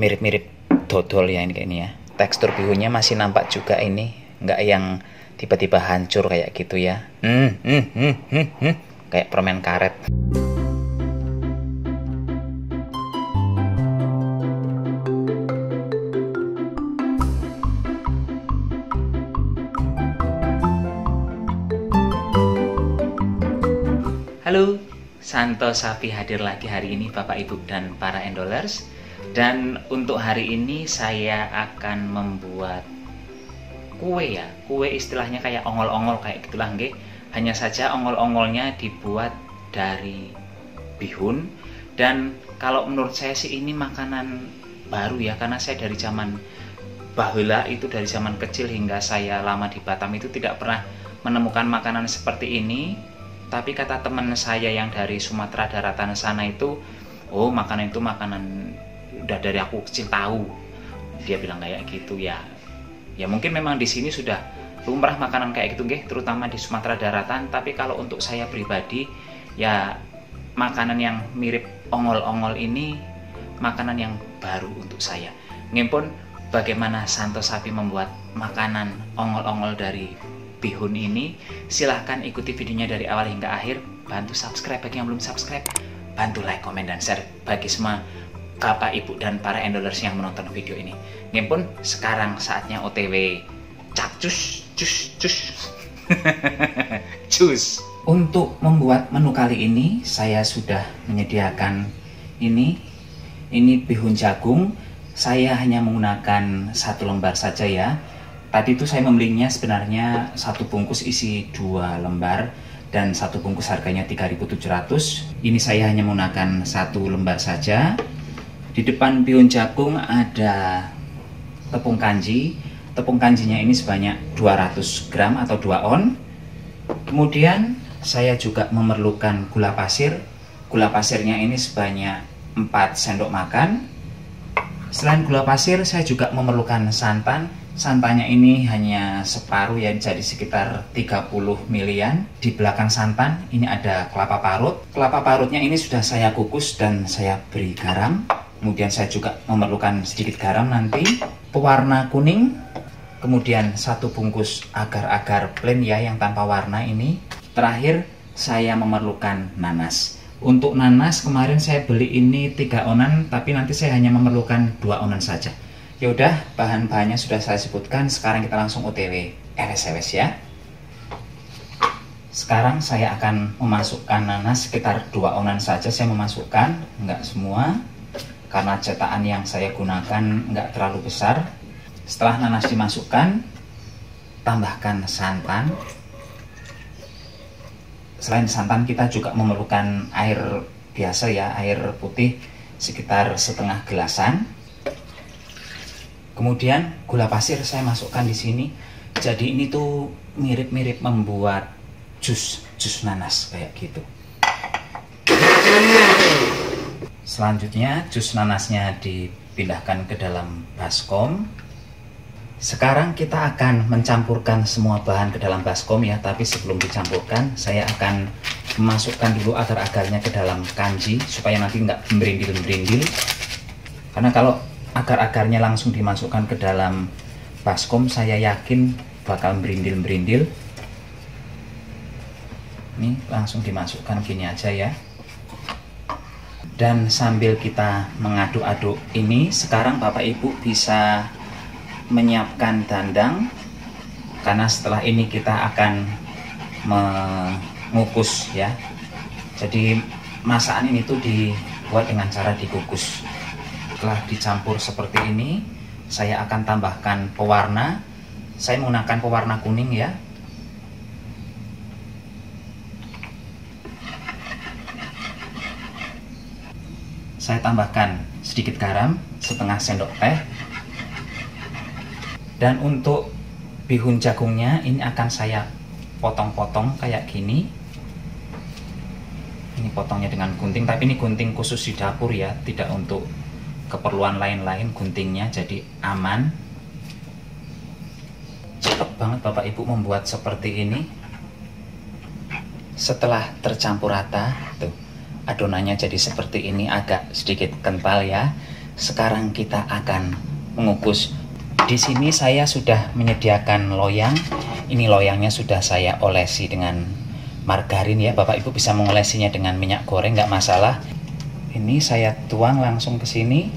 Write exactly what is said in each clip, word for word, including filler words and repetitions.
mirip-mirip dodol ya ini kayak ini ya. Tekstur bihunnya masih nampak juga ini, nggak yang tiba-tiba hancur kayak gitu ya. Hmm, hmm, hmm, hmm, hmm. Kayak permen karet. Halo, Santo Sapi hadir lagi hari ini Bapak Ibu dan para endolers. Dan untuk hari ini saya akan membuat kue ya. Kue istilahnya kayak ongol-ongol kayak gitulah nggih. Hanya saja ongol-ongolnya dibuat dari bihun. Dan kalau menurut saya sih ini makanan baru ya, karena saya dari zaman baheula itu, dari zaman kecil hingga saya lama di Batam itu tidak pernah menemukan makanan seperti ini. Tapi kata teman saya yang dari Sumatera Daratan sana itu, oh makanan itu makanan udah dari aku kecil tahu. Dia bilang kayak gitu ya. Ya mungkin memang di sini sudah lumrah makanan kayak gitu nggih, terutama di Sumatera Daratan. Tapi kalau untuk saya pribadi, ya makanan yang mirip ongol-ongol ini makanan yang baru untuk saya. Ngimpun bagaimana Santo Sapi membuat makanan ongol-ongol dari bihun ini, silahkan ikuti videonya dari awal hingga akhir. Bantu subscribe bagi yang belum subscribe, bantu like, komen, dan share bagi semua Bapak, Ibu, dan para endolers yang menonton video ini. Ngimpun, sekarang saatnya O T W cacus, cus, cus, cus. Untuk membuat menu kali ini, saya sudah menyediakan ini, ini bihun jagung. Saya hanya menggunakan satu lembar saja ya. Tadi itu saya membelinya sebenarnya satu bungkus isi dua lembar dan satu bungkus harganya tiga ribu tujuh ratus. Ini saya hanya menggunakan satu lembar saja. Di depan bihun jagung ada tepung kanji. Tepung kanjinya ini sebanyak dua ratus gram atau dua on. Kemudian saya juga memerlukan gula pasir. Gula pasirnya ini sebanyak empat sendok makan. Selain gula pasir, saya juga memerlukan santan. Santannya ini hanya separuh ya, jadi sekitar tiga puluh mililiter. Di belakang santan ini ada kelapa parut. Kelapa parutnya ini sudah saya kukus dan saya beri garam. Kemudian saya juga memerlukan sedikit garam nanti. Pewarna kuning. Kemudian satu bungkus agar-agar plain ya, yang tanpa warna ini. Terakhir saya memerlukan nanas. Untuk nanas kemarin saya beli ini tiga onan, tapi nanti saya hanya memerlukan dua onan saja. Yaudah, bahan-bahannya sudah saya sebutkan, sekarang kita langsung O T W eres-eres ya. Sekarang saya akan memasukkan nanas sekitar dua onan saja, saya memasukkan, nggak semua. Karena cetakan yang saya gunakan nggak terlalu besar. Setelah nanas dimasukkan, tambahkan santan. Selain santan, kita juga memerlukan air biasa ya, air putih sekitar setengah gelasan. Kemudian gula pasir saya masukkan di sini. Jadi ini tuh mirip-mirip membuat jus jus nanas kayak gitu. Selanjutnya jus nanasnya dipindahkan ke dalam baskom. Sekarang kita akan mencampurkan semua bahan ke dalam baskom ya, tapi sebelum dicampurkan saya akan memasukkan dulu agar-agarnya ke dalam kanji supaya nanti nggak merindil-merindil. Karena kalau agar-agarnya langsung dimasukkan ke dalam baskom, saya yakin bakal merindil-merindil. Ini langsung dimasukkan gini aja ya. Dan sambil kita mengaduk-aduk ini, sekarang Bapak Ibu bisa menyiapkan dandang. Karena setelah ini kita akan mengukus ya. Jadi masakan ini tuh dibuat dengan cara dikukus. Setelah dicampur seperti ini, saya akan tambahkan pewarna. Saya menggunakan pewarna kuning ya. Saya tambahkan sedikit garam, setengah sendok teh. Dan untuk bihun jagungnya ini akan saya potong-potong kayak gini. Ini potongnya dengan gunting, tapi ini gunting khusus di dapur ya, tidak untuk keperluan lain-lain guntingnya, jadi aman. Cepet banget Bapak Ibu membuat seperti ini. Setelah tercampur rata, tuh adonannya jadi seperti ini, agak sedikit kental ya. Sekarang kita akan mengukus. Di sini saya sudah menyediakan loyang. Ini loyangnya sudah saya olesi dengan margarin ya. Bapak Ibu bisa mengolesinya dengan minyak goreng, nggak masalah. Ini saya tuang langsung ke sini.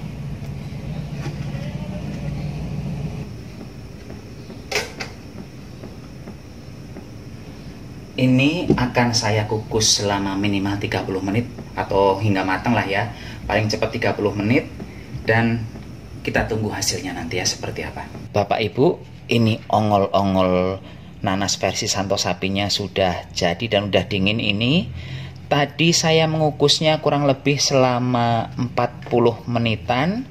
Ini akan saya kukus selama minimal tiga puluh menit atau hingga matang lah ya. Paling cepat tiga puluh menit, dan kita tunggu hasilnya nanti ya seperti apa. Bapak Ibu, ini ongol-ongol nanas versi Santo Sapinya sudah jadi dan udah dingin ini. Tadi saya mengukusnya kurang lebih selama empat puluh menitan,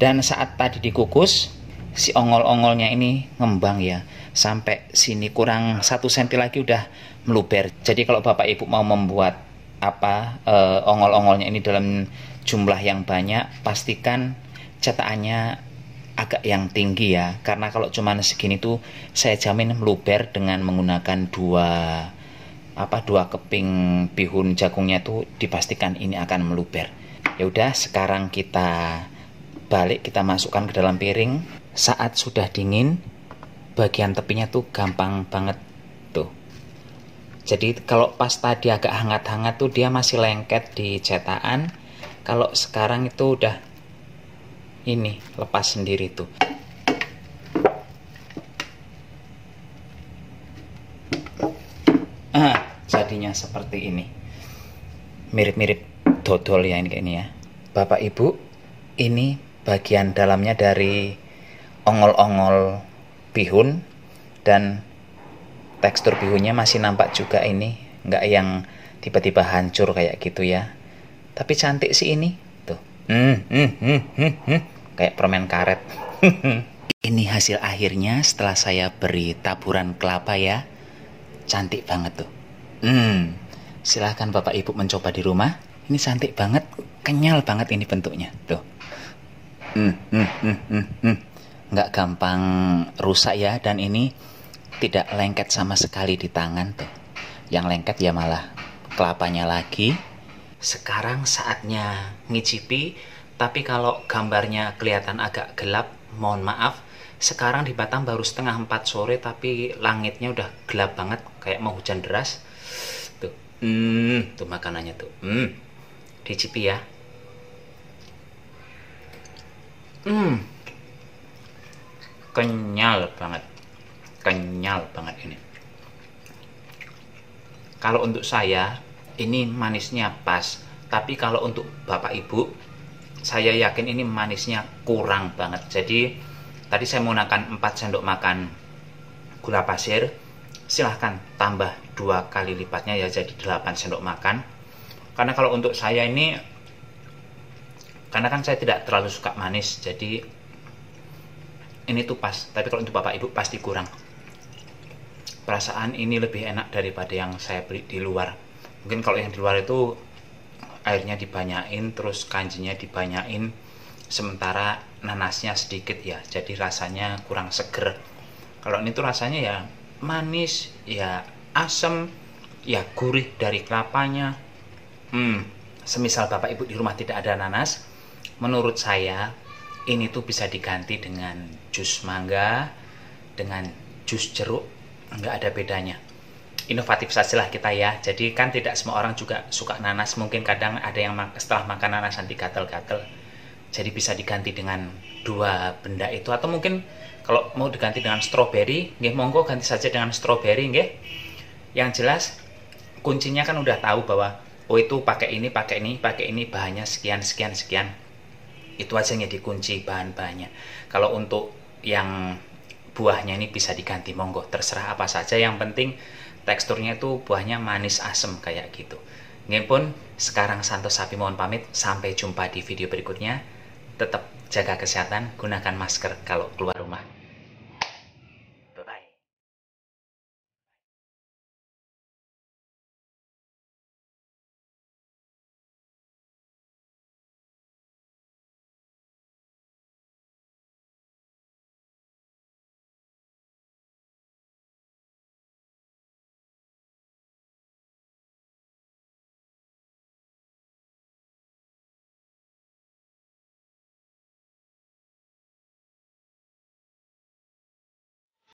dan saat tadi dikukus si ongol-ongolnya ini ngembang ya. Sampai sini kurang satu senti lagi udah meluber. Jadi kalau Bapak Ibu mau membuat apa e, ongol-ongolnya ini dalam jumlah yang banyak, pastikan cetakannya agak yang tinggi ya. Karena kalau cuma segini tuh saya jamin meluber dengan menggunakan dua apa dua keping bihun jagungnya tuh dipastikan ini akan meluber. Ya udah, sekarang kita balik, kita masukkan ke dalam piring. Saat sudah dingin, bagian tepinya tuh gampang banget tuh. Jadi kalau pas tadi agak hangat-hangat tuh dia masih lengket di cetakan. Kalau sekarang itu udah ini lepas sendiri tuh. Ah, jadinya seperti ini. Mirip-mirip dodol ya ini kayak ini ya. Bapak Ibu, ini bagian dalamnya dari ongol-ongol bihun, dan tekstur bihunnya masih nampak juga ini, nggak yang tiba-tiba hancur kayak gitu ya. Tapi cantik sih ini tuh, hmm, hmm, hmm, hmm, hmm. Kayak permen karet. Ini hasil akhirnya setelah saya beri taburan kelapa ya, cantik banget tuh. Hmm, silahkan Bapak Ibu mencoba di rumah. Ini cantik banget, kenyal banget ini bentuknya tuh. Hmm, hmm, hmm, hmm, hmm. Nggak gampang rusak ya, dan ini tidak lengket sama sekali di tangan tuh. Yang lengket ya malah kelapanya lagi. Sekarang saatnya ngicipi, tapi kalau gambarnya kelihatan agak gelap, mohon maaf. Sekarang di Batam baru setengah empat sore, tapi langitnya udah gelap banget, kayak mau hujan deras tuh. Hmm, tuh makanannya tuh. Hmm, dicipi ya. Hmm, kenyal banget, kenyal banget ini. Kalau untuk saya ini manisnya pas, tapi kalau untuk Bapak Ibu saya yakin ini manisnya kurang banget. Jadi tadi saya menggunakan empat sendok makan gula pasir, silahkan tambah dua kali lipatnya ya, jadi delapan sendok makan. Karena kalau untuk saya ini, karena kan saya tidak terlalu suka manis, jadi ini tuh pas, tapi kalau untuk Bapak Ibu pasti kurang. Perasaan ini lebih enak daripada yang saya beli di luar. Mungkin kalau yang di luar itu airnya dibanyain, terus kanjinya dibanyain, sementara nanasnya sedikit ya, jadi rasanya kurang seger. Kalau ini tuh rasanya ya manis, ya asem, ya gurih dari kelapanya. Hmm, semisal Bapak Ibu di rumah tidak ada nanas, menurut saya ini tuh bisa diganti dengan jus mangga, dengan jus jeruk, nggak ada bedanya. Inovatif sajalah kita ya. Jadi kan tidak semua orang juga suka nanas, mungkin kadang ada yang setelah makan nanas nanti gatel-gatel. Jadi bisa diganti dengan dua benda itu, atau mungkin kalau mau diganti dengan stroberi, nggih monggo ganti saja dengan stroberi nggih. Yang jelas kuncinya kan udah tahu bahwa oh itu pakai ini, pakai ini, pakai ini, bahannya sekian sekian sekian. Itu aja yang dikunci bahan-bahannya. Kalau untuk yang buahnya ini bisa diganti, monggo terserah apa saja, yang penting teksturnya itu buahnya manis asem kayak gitu. Nggih pun, sekarang Santo Sapi mohon pamit, sampai jumpa di video berikutnya. Tetap jaga kesehatan, gunakan masker kalau keluar.